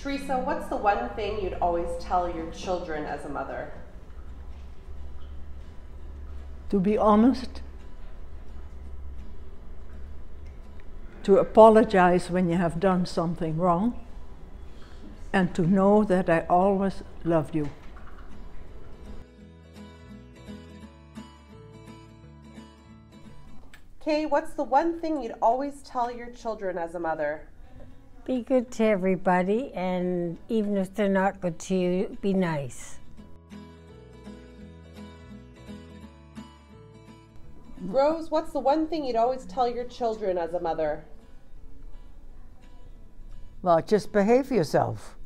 Teresa, what's the one thing you'd always tell your children as a mother? To be honest. To apologize when you have done something wrong. And to know that I always loved you. Kay, what's the one thing you'd always tell your children as a mother? Be good to everybody, and even if they're not good to you, be nice. Rose, what's the one thing you'd always tell your children as a mother? Well, just behave yourself.